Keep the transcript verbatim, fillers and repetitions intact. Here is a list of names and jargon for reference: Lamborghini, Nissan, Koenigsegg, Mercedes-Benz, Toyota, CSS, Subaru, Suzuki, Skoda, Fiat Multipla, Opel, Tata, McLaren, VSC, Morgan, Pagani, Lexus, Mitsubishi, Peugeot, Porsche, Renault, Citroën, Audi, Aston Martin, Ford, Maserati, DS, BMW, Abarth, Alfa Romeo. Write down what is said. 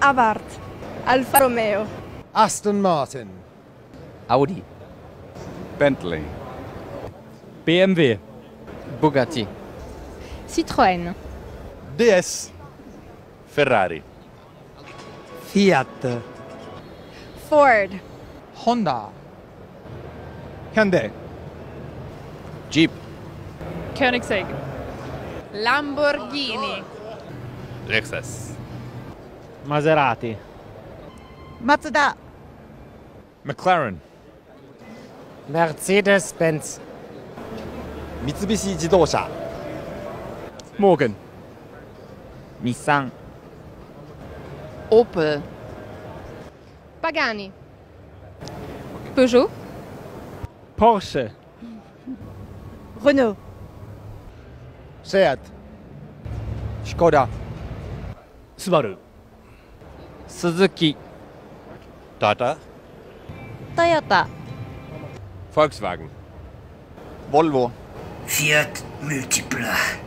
Abarth, Alfa Romeo, Aston Martin, Audi, Bentley, B M W, Bugatti, Citroën, D S, Ferrari, Fiat, Ford, Honda, Hyundai, Jeep, Koenigsegg, Lamborghini, Lexus, Maserati, Mazda, McLaren, Mercedes-Benz, Mitsubishi Zidosha, Morgan, Nissan, Opel, Pagani, Peugeot, Porsche, Renault, Seat, Skoda, Subaru, Suzuki, Tata, Toyota, Volkswagen, Volvo, Fiat Multipla.